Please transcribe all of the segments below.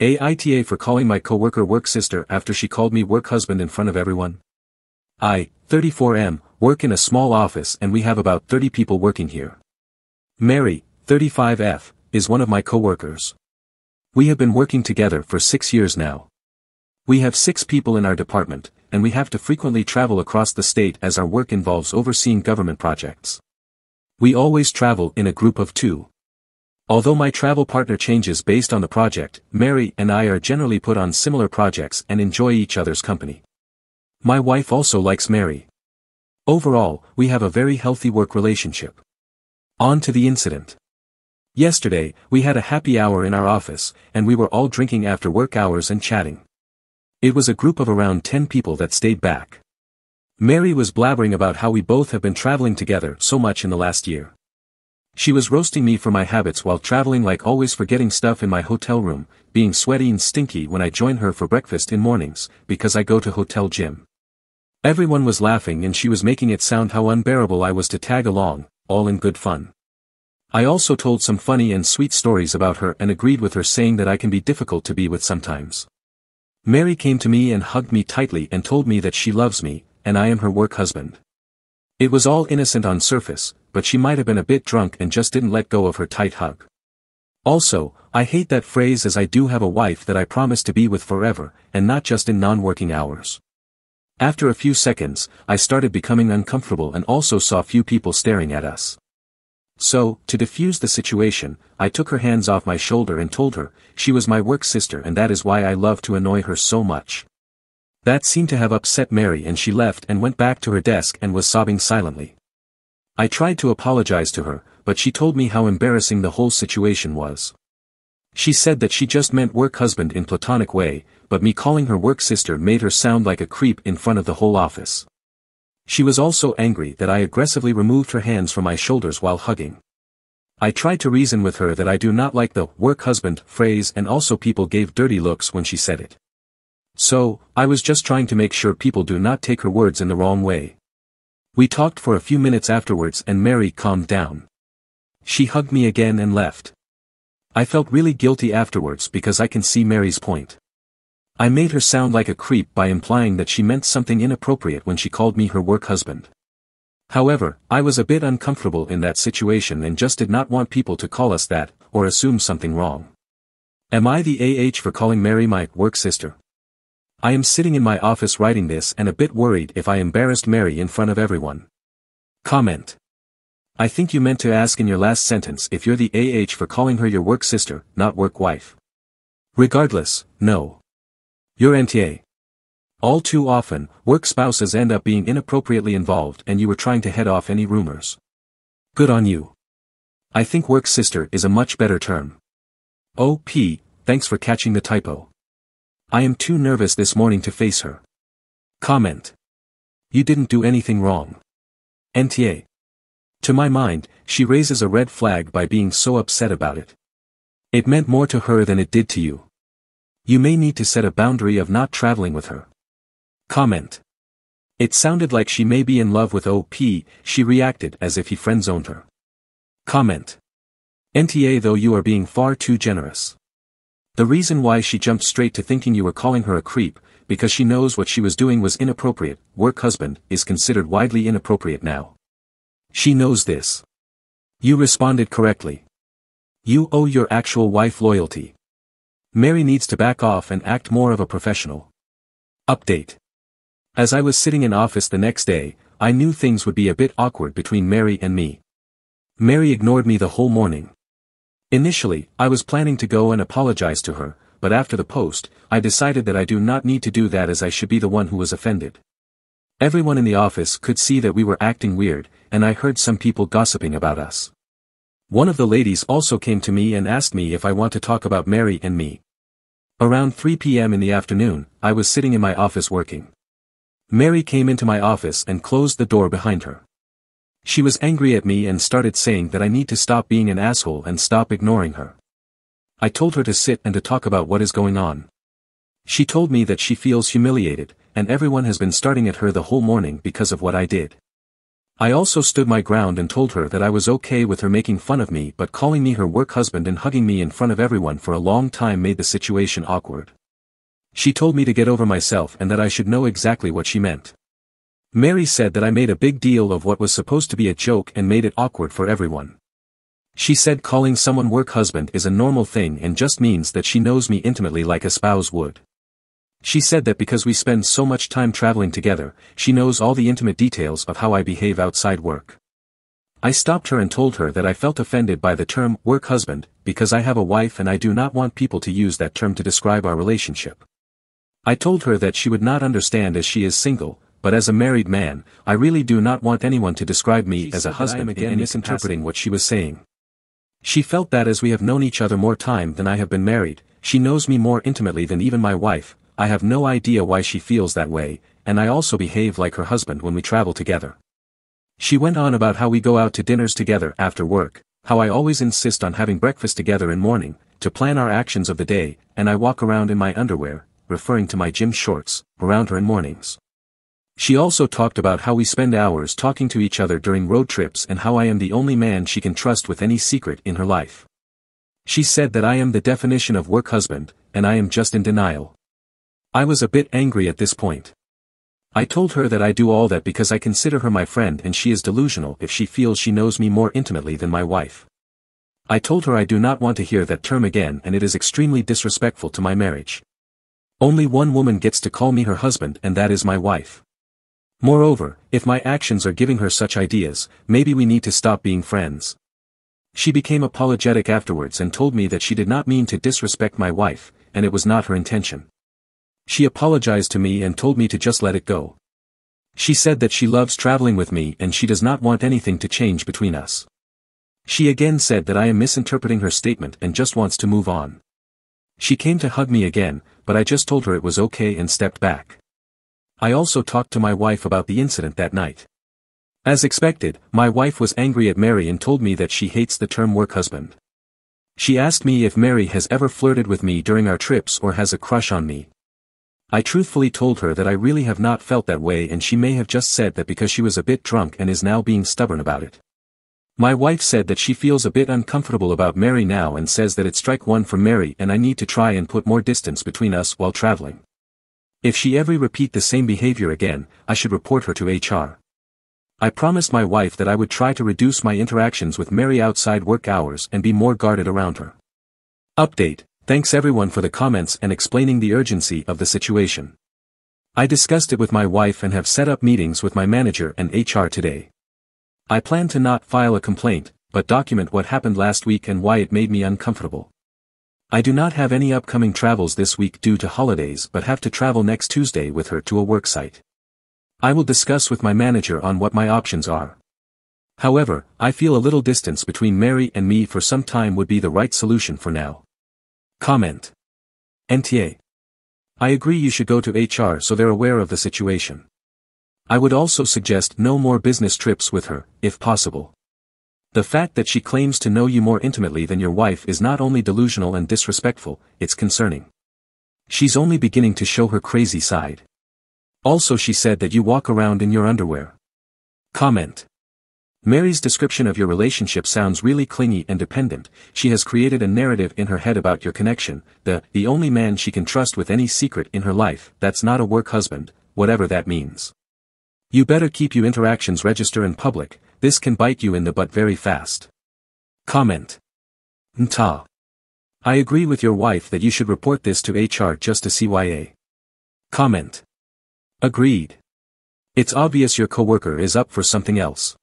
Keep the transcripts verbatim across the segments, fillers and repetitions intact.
AITA for calling my coworker work sister after she called me work husband in front of everyone. I, thirty-four M, work in a small office and we have about thirty people working here. Mary, thirty-five F, is one of my coworkers. We have been working together for six years now. We have six people in our department, and we have to frequently travel across the state as our work involves overseeing government projects. We always travel in a group of two. Although my travel partner changes based on the project, Mary and I are generally put on similar projects and enjoy each other's company. My wife also likes Mary. Overall, we have a very healthy work relationship. On to the incident. Yesterday, we had a happy hour in our office, and we were all drinking after work hours and chatting. It was a group of around ten people that stayed back. Mary was blabbering about how we both have been traveling together so much in the last year. She was roasting me for my habits while traveling, like always forgetting stuff in my hotel room, being sweaty and stinky when I join her for breakfast in mornings, because I go to hotel gym. Everyone was laughing and she was making it sound how unbearable I was to tag along, all in good fun. I also told some funny and sweet stories about her and agreed with her, saying that I can be difficult to be with sometimes. Mary came to me and hugged me tightly and told me that she loves me, and I am her work husband. It was all innocent on surface, but she might have been a bit drunk and just didn't let go of her tight hug. Also, I hate that phrase, as I do have a wife that I promise to be with forever, and not just in non-working hours. After a few seconds, I started becoming uncomfortable and also saw few people staring at us. So, to defuse the situation, I took her hands off my shoulder and told her, she was my work sister and that is why I love to annoy her so much. That seemed to have upset Mary, and she left and went back to her desk and was sobbing silently. I tried to apologize to her, but she told me how embarrassing the whole situation was. She said that she just meant work husband in platonic way, but me calling her work sister made her sound like a creep in front of the whole office. She was also angry that I aggressively removed her hands from my shoulders while hugging. I tried to reason with her that I do not like the work husband phrase, and also people gave dirty looks when she said it. So, I was just trying to make sure people do not take her words in the wrong way. We talked for a few minutes afterwards and Mary calmed down. She hugged me again and left. I felt really guilty afterwards because I can see Mary's point. I made her sound like a creep by implying that she meant something inappropriate when she called me her work husband. However, I was a bit uncomfortable in that situation and just did not want people to call us that, or assume something wrong. Am I the A H for calling Mary my work sister? I am sitting in my office writing this and a bit worried if I embarrassed Mary in front of everyone. Comment. I think you meant to ask in your last sentence if you're the A H for calling her your work sister, not work wife. Regardless, no. You're N T A. All too often, work spouses end up being inappropriately involved and you were trying to head off any rumors. Good on you. I think work sister is a much better term. O P, thanks for catching the typo. I am too nervous this morning to face her. Comment. You didn't do anything wrong. N T A. To my mind, she raises a red flag by being so upset about it. It meant more to her than it did to you. You may need to set a boundary of not traveling with her. Comment. It sounded like she may be in love with O P, she reacted as if he friend-zoned her. Comment. N T A though, you are being far too generous. The reason why she jumped straight to thinking you were calling her a creep, because she knows what she was doing was inappropriate. Work husband is considered widely inappropriate now. She knows this. You responded correctly. You owe your actual wife loyalty. Mary needs to back off and act more of a professional. Update. As I was sitting in office the next day, I knew things would be a bit awkward between Mary and me. Mary ignored me the whole morning. Initially, I was planning to go and apologize to her, but after the post, I decided that I do not need to do that, as I should be the one who was offended. Everyone in the office could see that we were acting weird, and I heard some people gossiping about us. One of the ladies also came to me and asked me if I want to talk about Mary and me. Around three P M in the afternoon, I was sitting in my office working. Mary came into my office and closed the door behind her. She was angry at me and started saying that I need to stop being an asshole and stop ignoring her. I told her to sit and to talk about what is going on. She told me that she feels humiliated, and everyone has been starting at her the whole morning because of what I did. I also stood my ground and told her that I was okay with her making fun of me, but calling me her work husband and hugging me in front of everyone for a long time made the situation awkward. She told me to get over myself and that I should know exactly what she meant. Mary said that I made a big deal of what was supposed to be a joke and made it awkward for everyone. She said calling someone work husband is a normal thing and just means that she knows me intimately like a spouse would. She said that because we spend so much time traveling together, she knows all the intimate details of how I behave outside work. I stopped her and told her that I felt offended by the term work husband because I have a wife and I do not want people to use that term to describe our relationship. I told her that she would not understand as she is single, but as a married man, I really do not want anyone to describe me as a husband in misinterpreting what she was saying. She felt that as we have known each other more time than I have been married, she knows me more intimately than even my wife. I have no idea why she feels that way, and I also behave like her husband when we travel together. She went on about how we go out to dinners together after work, how I always insist on having breakfast together in morning, to plan our actions of the day, and I walk around in my underwear, referring to my gym shorts, around her in mornings. She also talked about how we spend hours talking to each other during road trips and how I am the only man she can trust with any secret in her life. She said that I am the definition of work husband, and I am just in denial. I was a bit angry at this point. I told her that I do all that because I consider her my friend and she is delusional if she feels she knows me more intimately than my wife. I told her I do not want to hear that term again and it is extremely disrespectful to my marriage. Only one woman gets to call me her husband and that is my wife. Moreover, if my actions are giving her such ideas, maybe we need to stop being friends. She became apologetic afterwards and told me that she did not mean to disrespect my wife, and it was not her intention. She apologized to me and told me to just let it go. She said that she loves traveling with me and she does not want anything to change between us. She again said that I am misinterpreting her statement and just wants to move on. She came to hug me again, but I just told her it was okay and stepped back. I also talked to my wife about the incident that night. As expected, my wife was angry at Mary and told me that she hates the term work husband. She asked me if Mary has ever flirted with me during our trips or has a crush on me. I truthfully told her that I really have not felt that way and she may have just said that because she was a bit drunk and is now being stubborn about it. My wife said that she feels a bit uncomfortable about Mary now and says that it's strike one for Mary and I need to try and put more distance between us while traveling. If she ever repeat the same behavior again, I should report her to H R. I promised my wife that I would try to reduce my interactions with Mary outside work hours and be more guarded around her. Update: thanks everyone for the comments and explaining the urgency of the situation. I discussed it with my wife and have set up meetings with my manager and H R today. I plan to not file a complaint, but document what happened last week and why it made me uncomfortable. I do not have any upcoming travels this week due to holidays but have to travel next Tuesday with her to a work site. I will discuss with my manager on what my options are. However, I feel a little distance between Mary and me for some time would be the right solution for now. Comment. N T A. I agree you should go to H R so they're aware of the situation. I would also suggest no more business trips with her, if possible. The fact that she claims to know you more intimately than your wife is not only delusional and disrespectful, it's concerning. She's only beginning to show her crazy side. Also she said that you walk around in your underwear. Comment. Mary's description of your relationship sounds really clingy and dependent. She has created a narrative in her head about your connection, the, the only man she can trust with any secret in her life, that's not a work husband, whatever that means. You better keep your interactions register in public, this can bite you in the butt very fast. Comment. Nta. I agree with your wife that you should report this to H R just to C Y A. Comment. Agreed. It's obvious your coworker is up for something else.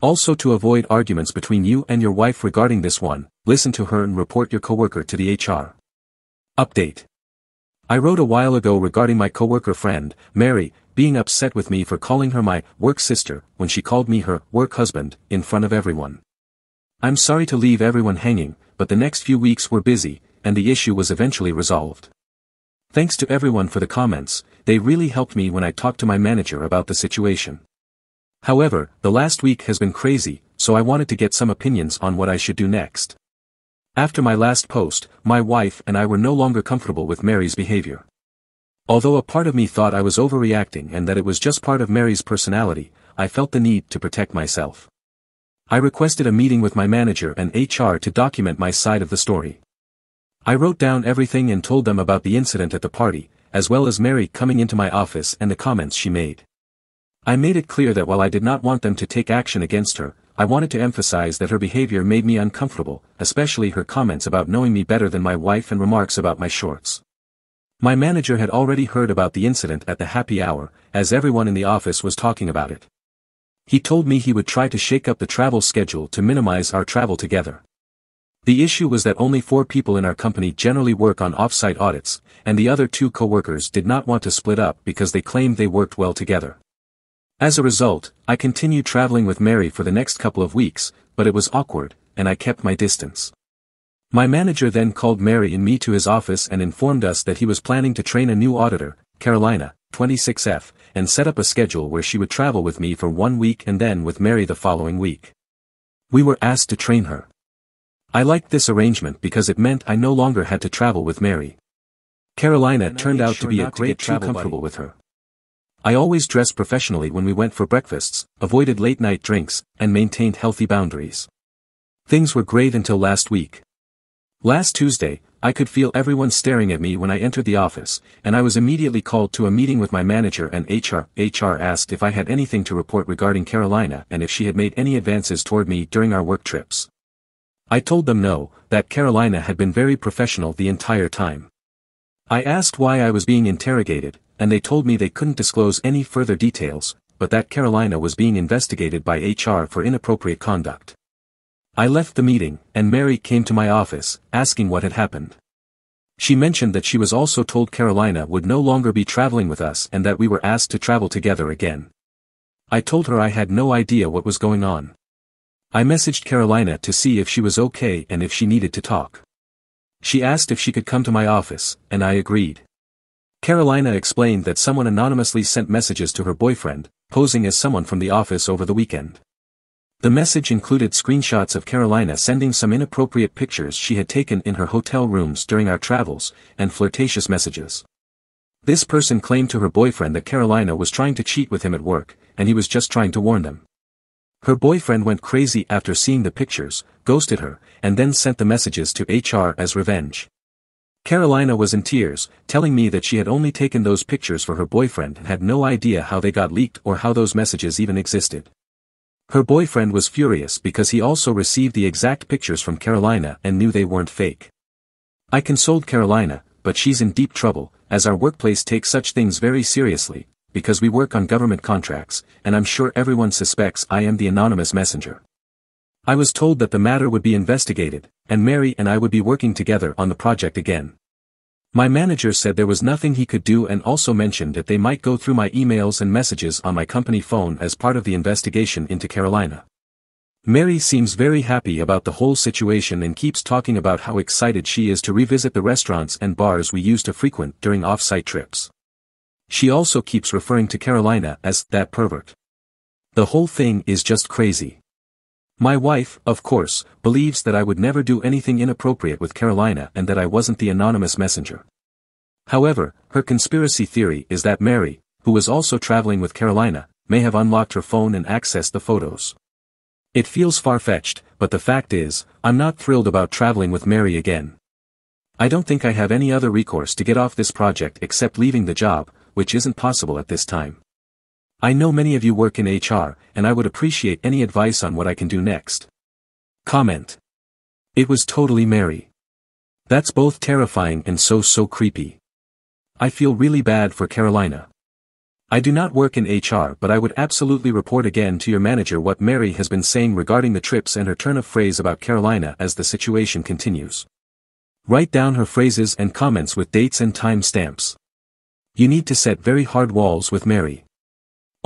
Also to avoid arguments between you and your wife regarding this one, listen to her and report your coworker to the H R. Update. I wrote a while ago regarding my coworker friend, Mary, being upset with me for calling her my work sister when she called me her work husband in front of everyone. I'm sorry to leave everyone hanging, but the next few weeks were busy, and the issue was eventually resolved. Thanks to everyone for the comments, they really helped me when I talked to my manager about the situation. However, the last week has been crazy, so I wanted to get some opinions on what I should do next. After my last post, my wife and I were no longer comfortable with Mary's behavior. Although a part of me thought I was overreacting and that it was just part of Mary's personality, I felt the need to protect myself. I requested a meeting with my manager and H R to document my side of the story. I wrote down everything and told them about the incident at the party, as well as Mary coming into my office and the comments she made. I made it clear that while I did not want them to take action against her, I wanted to emphasize that her behavior made me uncomfortable, especially her comments about knowing me better than my wife and remarks about my shorts. My manager had already heard about the incident at the happy hour, as everyone in the office was talking about it. He told me he would try to shake up the travel schedule to minimize our travel together. The issue was that only four people in our company generally work on off-site audits, and the other two co-workers did not want to split up because they claimed they worked well together. As a result, I continued traveling with Mary for the next couple of weeks, but it was awkward, and I kept my distance. My manager then called Mary and me to his office and informed us that he was planning to train a new auditor, Carolina, twenty-six F, and set up a schedule where she would travel with me for one week and then with Mary the following week. We were asked to train her. I liked this arrangement because it meant I no longer had to travel with Mary. Carolina turned out to be a great travel buddy. Too comfortable with her. I always dressed professionally when we went for breakfasts, avoided late-night drinks, and maintained healthy boundaries. Things were great until last week. Last Tuesday, I could feel everyone staring at me when I entered the office, and I was immediately called to a meeting with my manager and H R. H R asked if I had anything to report regarding Carolina and if she had made any advances toward me during our work trips. I told them no, that Carolina had been very professional the entire time. I asked why I was being interrogated, and they told me they couldn't disclose any further details, but that Carolina was being investigated by H R for inappropriate conduct. I left the meeting, and Mary came to my office, asking what had happened. She mentioned that she was also told Carolina would no longer be traveling with us and that we were asked to travel together again. I told her I had no idea what was going on. I messaged Carolina to see if she was okay and if she needed to talk. She asked if she could come to my office, and I agreed. Carolina explained that someone anonymously sent messages to her boyfriend, posing as someone from the office over the weekend. The message included screenshots of Carolina sending some inappropriate pictures she had taken in her hotel rooms during our travels, and flirtatious messages. This person claimed to her boyfriend that Carolina was trying to cheat with him at work, and he was just trying to warn them. Her boyfriend went crazy after seeing the pictures, ghosted her, and then sent the messages to H R as revenge. Carolina was in tears, telling me that she had only taken those pictures for her boyfriend and had no idea how they got leaked or how those messages even existed. Her boyfriend was furious because he also received the exact pictures from Carolina and knew they weren't fake. I consoled Carolina, but she's in deep trouble, as our workplace takes such things very seriously, because we work on government contracts, and I'm sure everyone suspects I am the anonymous messenger. I was told that the matter would be investigated, and Mary and I would be working together on the project again. My manager said there was nothing he could do and also mentioned that they might go through my emails and messages on my company phone as part of the investigation into Carolina. Mary seems very happy about the whole situation and keeps talking about how excited she is to revisit the restaurants and bars we used to frequent during off-site trips. She also keeps referring to Carolina as that pervert. The whole thing is just crazy. My wife, of course, believes that I would never do anything inappropriate with Carolina and that I wasn't the anonymous messenger. However, her conspiracy theory is that Mary, who was also traveling with Carolina, may have unlocked her phone and accessed the photos. It feels far-fetched, but the fact is, I'm not thrilled about traveling with Mary again. I don't think I have any other recourse to get off this project except leaving the job, which isn't possible at this time. I know many of you work in H R, and I would appreciate any advice on what I can do next. Comment. It was totally Mary. That's both terrifying and so so creepy. I feel really bad for Carolina. I do not work in H R, but I would absolutely report again to your manager what Mary has been saying regarding the trips and her turn of phrase about Carolina as the situation continues. Write down her phrases and comments with dates and time stamps. You need to set very hard walls with Mary.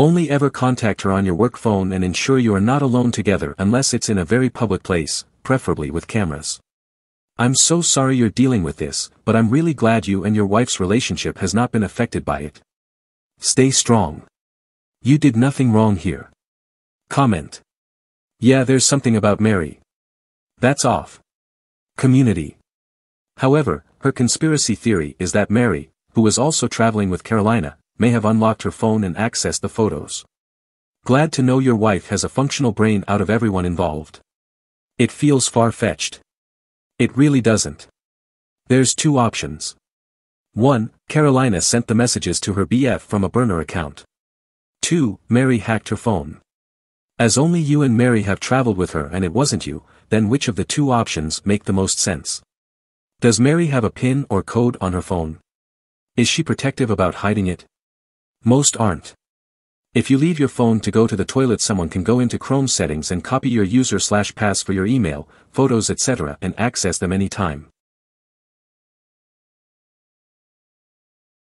Only ever contact her on your work phone and ensure you are not alone together unless it's in a very public place, preferably with cameras. I'm so sorry you're dealing with this, but I'm really glad you and your wife's relationship has not been affected by it. Stay strong. You did nothing wrong here. Comment. Yeah, there's something about Mary. That's off. Community. However, her conspiracy theory is that Mary, who was also traveling with Carolina, may have unlocked her phone and accessed the photos. Glad to know your wife has a functional brain out of everyone involved. It feels far-fetched. It really doesn't. There's two options. one. Carolina sent the messages to her B F from a burner account. two. Mary hacked her phone. As only you and Mary have traveled with her and it wasn't you, then which of the two options make the most sense? Does Mary have a PIN or code on her phone? Is she protective about hiding it? Most aren't. If you leave your phone to go to the toilet, someone can go into Chrome settings and copy your user slash pass for your email, photos, et cetera and access them anytime.